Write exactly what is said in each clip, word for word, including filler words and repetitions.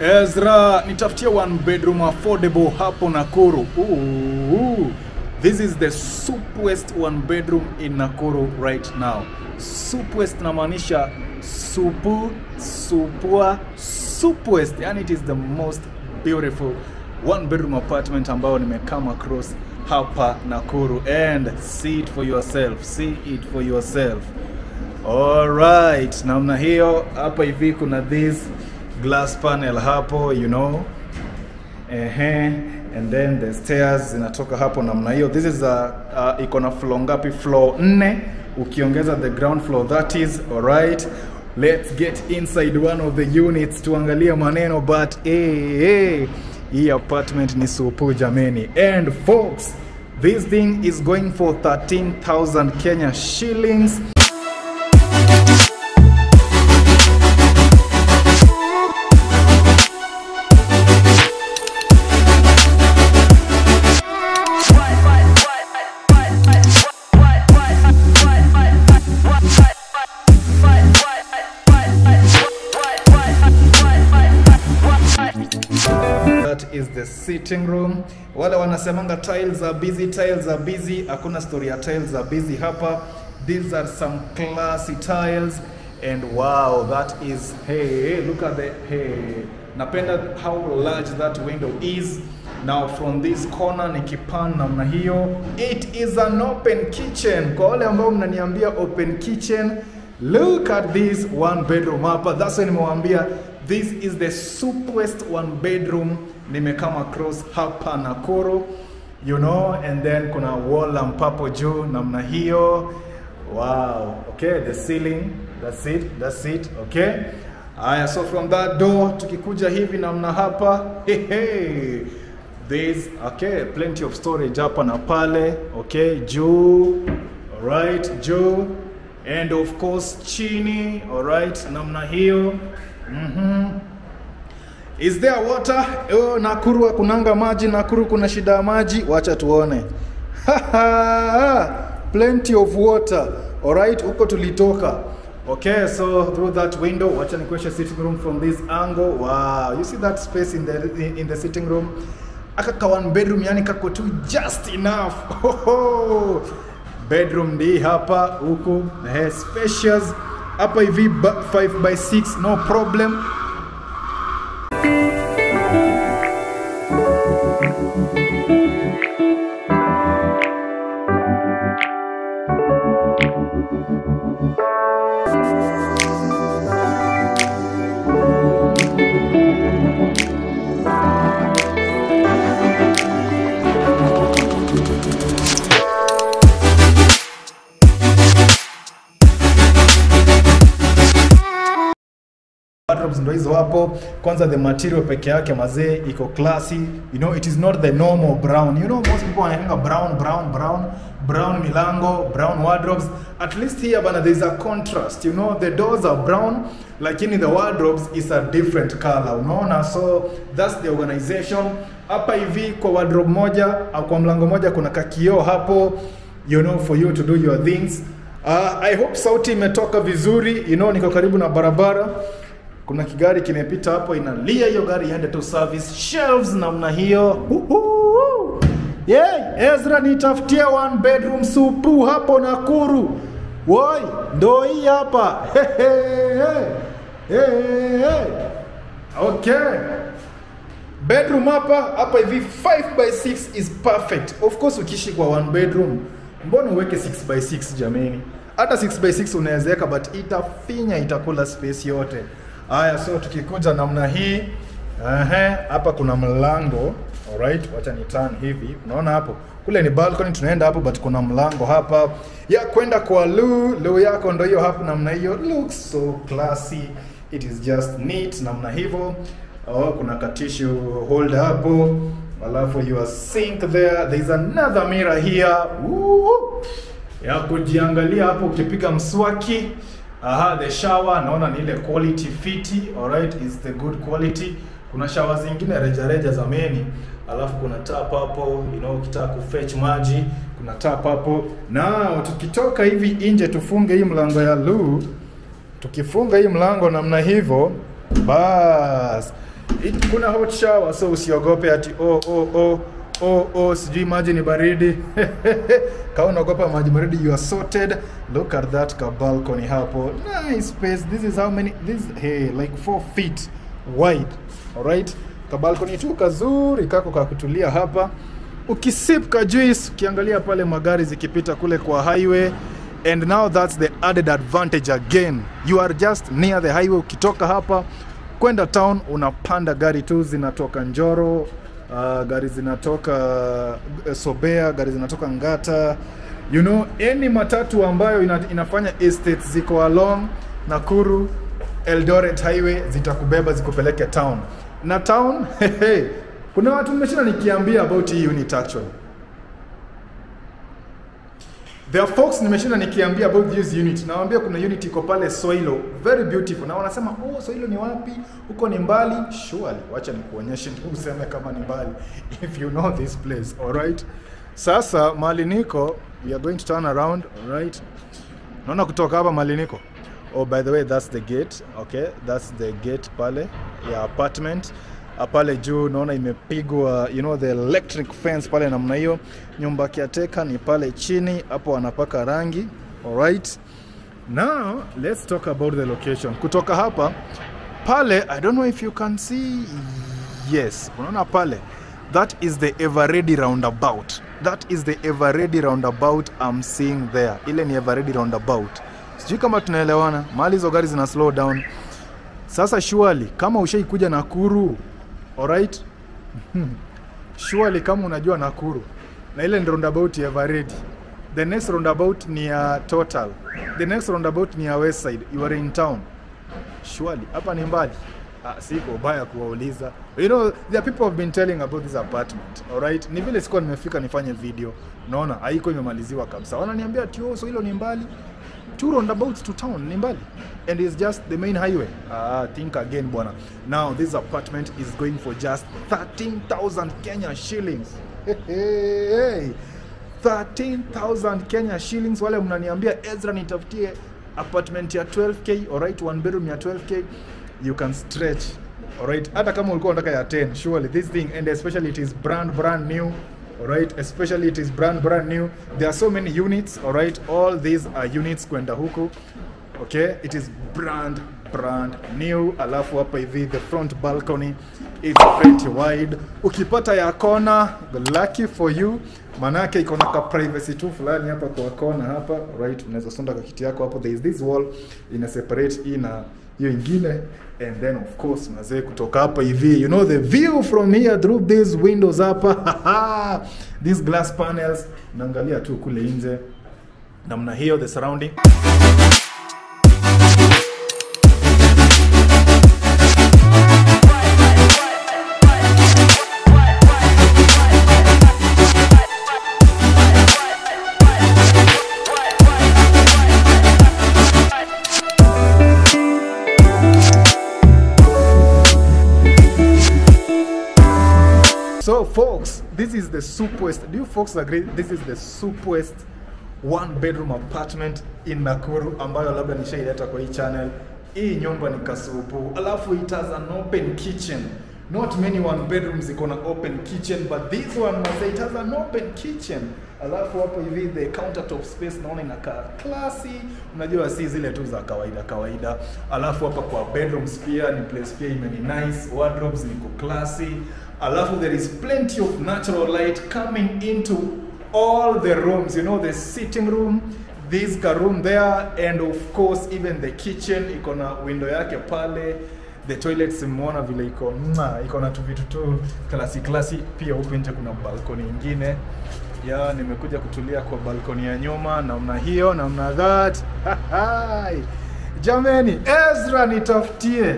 Ezra, nitafutia one bedroom affordable hapo Nakuru. Ooh, this is the supwest one bedroom in Nakuru right now. Supwest namanisha supu, supua, supwest. And it is the most beautiful one bedroom apartment ambao nimekama across hapa Nakuru. And see it for yourself, see it for yourself. Alright, namna hiyo, hapa hivi kuna this glass panel hapo, you know. Uh-huh. And then the stairs zinatoka hapo namna hiyo. This is a, a ikona floor ngapi? Floor nne, ukiongeza the ground floor, that is. Alright, let's get inside one of the units, tuangalia maneno, but hey, hey, hii apartment ni supu jameni. And folks, this thing is going for thirteen thousand Kenya shillings. Is the sitting room. Wala wanasemanga tiles are busy, tiles are busy. Hakuna story ya tiles are busy hapa. These are some classy tiles. And wow, that is, hey, look at the, hey. Napenda how large that window is. Now from this corner, nikipan namna hiyo. It is an open kitchen. Kwa wale ambao mnaniambia open kitchen, look at this one bedroom hapa. That's when nimewambia, this is the supwest one bedroom nimekama across hapa Nakuru, you know. And then kuna wall and papo juu namna hiyo. Wow, okay, the ceiling, that's it, that's it, okay. Aya, so from that door, tukikuja hivi namna hapa, hey, hey. There's, okay, plenty of storage hapa na pale, okay, juu, alright, juu. And of course, chini, alright, namna hiyo. Mm-hmm. Is there water? Oh, Nakuru hakunanga maji. Nakuru kuna shida maji. Wacha tuone. Plenty of water. Alright, uko tulitoka. Okay, so through that window, wacha nikuonyeshe sitting room from this angle. Wow, you see that space in the in, in the sitting room? Akaka one bedroom, yani kako tu just enough. Oh, bedroom di hapa, uko, hey, spacious. Hapa hivi five by six, no problem. Ndo hizo hapo. Kwanza the material peke yake mazee iko classy, you know. It is not the normal brown, you know. Most people wanahanga brown brown brown brown milango, brown wardrobes. At least here bana, there is a contrast, you know. The doors are brown, lakini the wardrobes is a different color, unaona. So that's the organization hapa hivi. Kwa wardrobe moja au kwa mlango moja kuna kakio hapo, you know, for you to do your things. uh, I hope sauti imetoka vizuri, you know. Niko karibu na barabara. Kuna kigari kimepita hapo, inalia hiyo gari iende to service. Shelves namna hiyo. Yeah, Ezra nitafutia one bedroom supu hapo Nakuru. Woi, ndo hii hapa. Hey, hey, hey, hey. Okay. Bedroom hapa, hapa hivi five by six is perfect. Of course ukiishi kwa one bedroom, mbona uweke six by six jamani? Hata six by six unaezeka, but itafinya, itakula space yote. Aya, so tukikuja namna hii. Ehe, hapa kuna mlango. Alright, wacha ni turn hivi. Unaona hapo? Kule ni balcony, tunaenda hapo, but kuna mlango hapa. Ya kwenda kwa loo, loo yako ndo hiyo hapo namna hiyo. Looks so classy. It is just neat namna hivyo. Oh, kuna tissue holder hapo. Alafu your sink there. There is another mirror here. Woo! Ya kujiangalia hapo ukipiga mswaki. Aha, the shower, naona ni ile quality fiti, alright, is the good quality. Kuna shower zingine reja reja za meni, alafu kuna tap hapo, you know, ukitaka kufetch maji, kuna tap hapo. Na tukitoka hivi nje tufunge hii mlango ya loo, tukifunga hii mlango namna hivyo, bas, It, kuna hot shower, so usiogope ati oh oh oh oh oh sijui maji ni baridi. Kaona unaogopa maji baridi, you are sorted. Look at that ka balcony hapo. Nice space. This is how many this hey like four feet wide. All right? Ka balcony tu kazuri kako ka kutulia hapa. Ukisip ka juice, ukiangalia pale magari zikipita kule kwa highway. And now that's the added advantage again. You are just near the highway. Ukitoka hapa kwenda town unapanda gari tu zinatoka Njoro, uh, gari zinatoka uh, Sobea, gari zinatoka Ngata. You know, any matatu ambayo ina, inafanya estates ziko along Nakuru, Eldoret highway zitakubeba zikupeleke town. Na town, hey, hey. Kuna watu mmeshinda nikiambia about hii unit actually. There are folks nimeshinda nikiambia about this unit. Nawaambia kuna unit iko pale Soilo, very beautiful. Na wanasema, "Oh, Soilo ni wapi? Huko ni mbali." Surely, wacha nikuonyeshe ndio useme kama ni mbali if you know this place. All right? Sasa mali niko, we are going to turn around, all right? Naona kutoka hapa mali niko. Oh, by the way, that's the gate. Okay, that's the gate pale ya apartment. Apale juu naona imepigwa, you know, the electric fence pale namna hiyo. Nyumba kiateka ni pale chini hapo anapaka rangi. All right, now let's talk about the location. Kutoka hapa pale, I don't know if you can see. Yes, unaona pale, that is the Ever Ready roundabout. That is the Ever Ready roundabout I'm seeing there. Ile ni Ever Ready roundabout. Sijui kama tunaelewana. Mahali hizo gari zina slow down. Sasa surely kama ushaikuja Nakuru, alright? Surely kama unajua Nakuru na ile roundabout ya Ever Ready, the next roundabout ni ya Total, the next roundabout ni ya Westside, you are in town. Surely hapa ni mbali. Ah, siko baya kuwauliza. You know, there people have been telling about this apartment, alright? Ni vile sikuwa nimefika nifanye video, naona haiko imemaliziwa kabisa. Wananiambia tio, so hilo ni mbali. Two roundabouts to town ni mbali. And it's just the main highway. Ah, think again, bwana. Now, this apartment is going for just thirteen thousand Kenya shillings. Hey, hey, hey. thirteen thousand Kenya shillings. Wale mnaniambia Ezra nitafutie apartment ya twelve K, alright, one bedroom ya twelve K. You can stretch, alright. Hata kama ulikuwa unataka ya ten, surely this thing, and especially it is brand brand new, alright. Especially it is brand brand new. There are so many units, alright. All these are units kwenda huku. Okay, it is brand brand new. Alafu hapa hivi the front balcony is pretty wide. Ukipata ya kona, lucky for you. Manake iko na privacy tu fulani hapa kwa kona hapa, right? Unaweza sonda kwa kiti yako hapo. There is this wall ina separate ina hiyo ingine, and then of course mzee kutoka hapa hivi, you know, the view from here through these windows hapa. These glass panels, naangalia tu kule nje namna hiyo the surrounding. So folks, this is the superest, do you folks agree? This is the superest one bedroom apartment in Nakuru ambayo labda nishaileta kwa hii channel. Hii nyumba ni kasupu. Alafu it has an open kitchen. Not many one bedrooms iko na open kitchen, but this one was it has an open kitchen. Alafu hapo hivi the countertop space naona inakaa classy. Unajua si zile tu za kawaida kawaida. Alafu hapa kwa bedrooms pia ni place pia imeni nice. Wardrobes ni kwa classy. Alafu there is plenty of natural light coming into all the rooms. You know, the sitting room, this room there, and of course even the kitchen. Iko na window yake pale. The toilets mmeona vile iko. Iko na tu vitu tu classy classy. Pia huko nje kuna balcony nyingine. Ya, nimekuja kutulia kwa balcony ya nyuma namna hiyo namna that. Jamani, Ezra nitafutie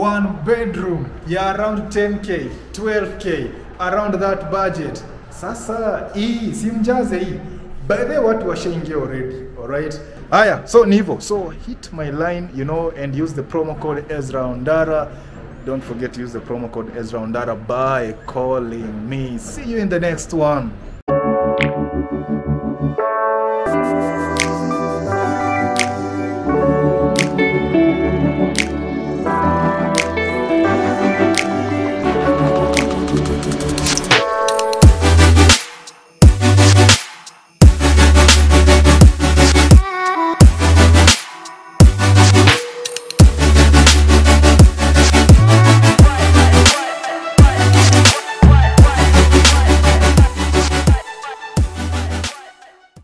one bedroom ya around ten K, twelve K, around that budget. Sasa hii simjaze hii. By the way, watu washaingia already, all right? Aya, so ni hivyo. So hit my line, you know, and use the promo code Ezra Ondara. Don't forget to use the promo code Ezra Ondara by calling me. See you in the next one.